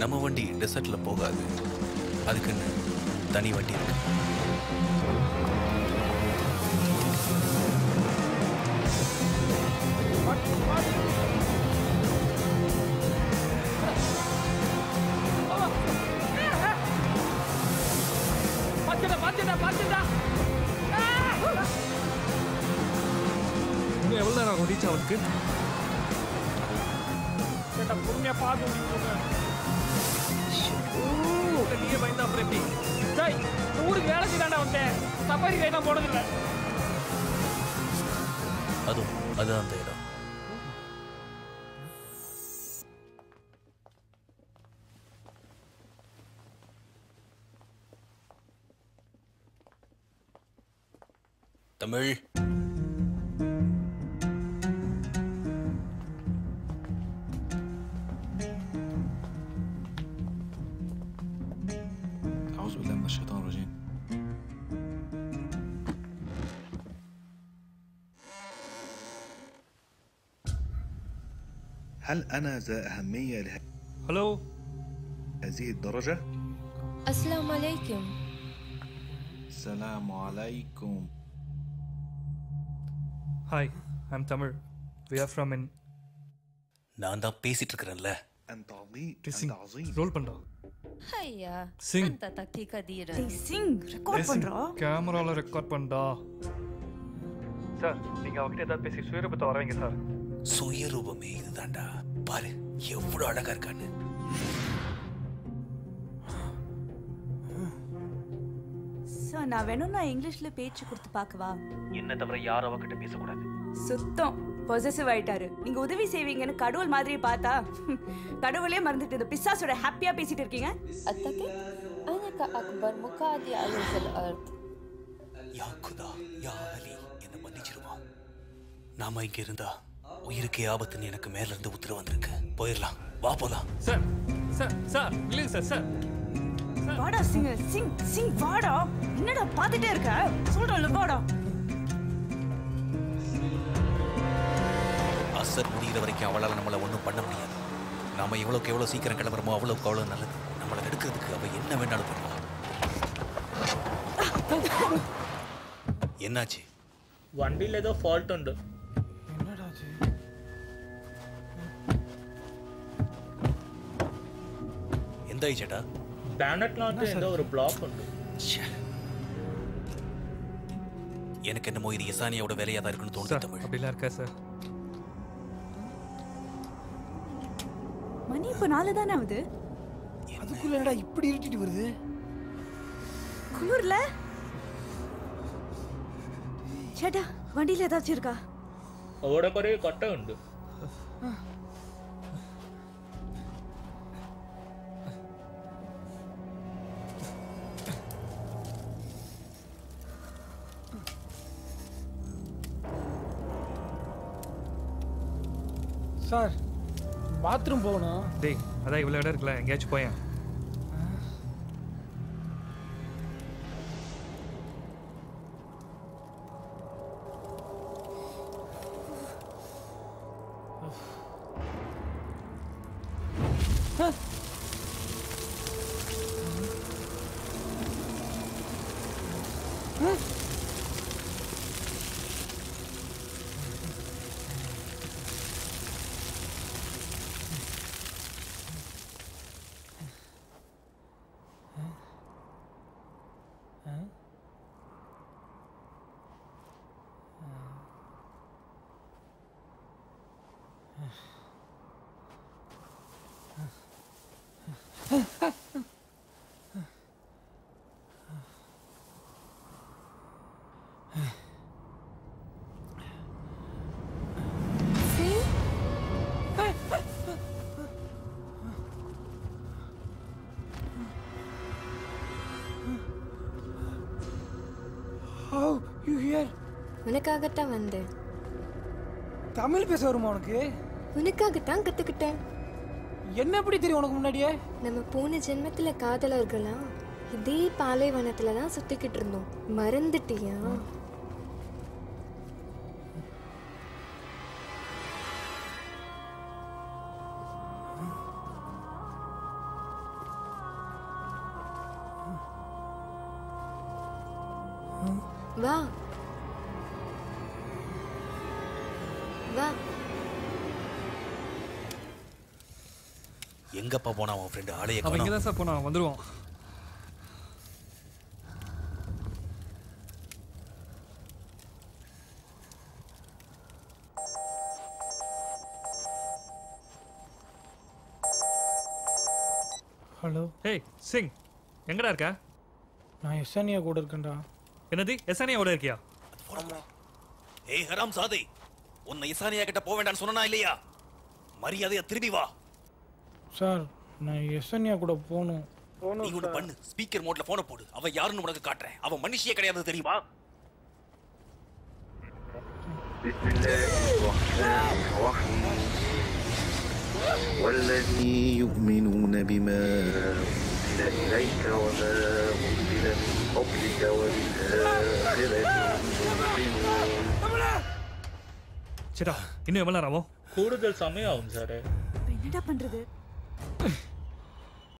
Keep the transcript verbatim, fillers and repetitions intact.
நம்ம வண்டி டெசர்ட்டில் போகாது, அதுக்குன்னு தனி வண்டி இருக்கு. இன்னும் எவ்வளோ நேரம் ஆகும் ரீச் அவருக்கு? பொறுமையா பாது நீங்க பயந்தா அப்புறம் எப்படி? சாய் ஊருக்கு வேலை செய்யலாண்டா வந்தேன், சப்பாரி கை தான் போனதில்லை. அதுவும் அதுதான் அந்த இடம். Tamil, هل أنا ذا أهمية لهذه هلو هذه الدرجة؟ السلام عليكم. السلام عليكم. Hi, I'm Tamil. We are from in. நான் தான் பேசிட்டு இருக்கிறேன்ல. أنت عظيم. أنت عظيم. رول بندر. هيا. Sing. أنت تكي كديرة. Sing. Record بندر. كاميرا على record بندر. Sir, நீங்க அவகிட்ட ஏதாவது பேசி சுயரூபத்தை வரவீங்க சார். சுயரூபமே இதுதான்டா, பாரு எவ்வளோ அழகா இருக்கான்னு. சார் நான் வேணும், நான் இங்கிலீஷ்ல பேச்சு கொடுத்து பார்க்கவா? என்ன தவிர யாரும் அவகிட்ட பேசக்கூடாது. சுத்தம் பொசசிவ் ஆயிட்டாரு. நீங்க உதவி செய்வீங்கன்னு கடவுள் மாதிரி பார்த்தா கடவுளே மறந்துட்டு இந்த பிசாசோட ஹாப்பியா பேசிட்டு இருக்கீங்க. அத்தகே அனக அக்பர் முகாதி அலல் அர்த் யா குதா யா அலி. என்ன மன்னிச்சிருமா, நாம இங்க இருந்தா உயிருக்கே ஆபத்துன்னு எனக்கு மேல இருந்து உத்தரவு வந்திருக்கு. போயிடலாம் வா போலாம். சார் சார் சார் இல்ல சார் சார் வாடா சிங் சிங் சிங் வாடா. என்னடா பாத்துட்டே இருக்க? சொல்றல வாடா. அசர் முடிகிற வரைக்கும் அவளால் நம்மளை ஒன்றும் பண்ண முடியாது. நாம எவ்வளோக்கு எவ்வளோ சீக்கிரம் கிளம்புறோமோ அவ்வளோக்கு அவ்வளோ நல்லது. நம்மளை எடுக்கிறதுக்கு அவள் என்ன வேணாலும் பண்ணுவாங்க. என்னாச்சு? வண்டியில் ஏதோ ஃபால்ட் உண்டு. எந்த ஐச்சடா? பேனட்ல வந்து ஏதோ ஒரு பிளாக் உண்டு. எனக்கு என்னமோ இது இசானியோட வேலையா தான் இருக்குன்னு தோணுது தமிழ். அப்படிலாம் இருக்கா சார்? மணி இப்போ நாலு தானே ஆகுது, அதுக்குள்ள என்னடா இப்படி இருட்டிட்டு வருது? குளிர்ல சேடா வண்டியில ஏதாச்சும் இருக்கா? அவட குறைய கட்ட உண்டு. சார் பாத்ரூம் போகணும். டேய் அதான் இவ்வளோ இடம் இருக்குல்ல, எங்கேயாச்சும் போயேன். உனக்காகத்தான் வந்தேன். தமிழ் பேச வருமா உனக்கு? உனக்காகத்தான் கத்துக்கிட்டேன். என்ன எப்படி தெரியும் உனக்கு முன்னாடியே? நம்ம போன ஜென்மத்துல காதலர்களா இதே பாலைவனத்துல தான் சுத்திக்கிட்டு இருந்தோம், மறந்துட்டியா? வா வா. எங்கப்பா போனா அவன் ஃப்ரெண்ட் ஆளையே காணோம். அவன் இங்கதான் சார் போனான், வந்துருவான். ஹலோ, ஹே சிங், எங்கடா இருக்க? நான் எசானியா கூட இருக்கேன்டா. என்னது, எசானியா கூட இருக்கியா? ஏய் ஹராம் சாதி, உன்னை எசானியா கிட்ட போக வேண்டாம்னு சொன்னா இல்லையா? மரியாதையா திரும்பி வா. சார் நான் எசானியா கூட போணும். நீ கூட பண்ணு, ஸ்பீக்கர் மோட்ல போனை போடு. அவ யாருன்னு உனக்கு காட்டுறேன். அவ மனுஷியே கிடையாது, தெரியுமா? والذين يؤمنون بما أنزل إليك وما أنزل من قبلك وبالآخرة هم يوقنون. சரி, இன்னும் எவ்வளவு நேரம் ஆகும்? கூடுதல் சமயம் ஆகும் சார். என்னடா பண்றது?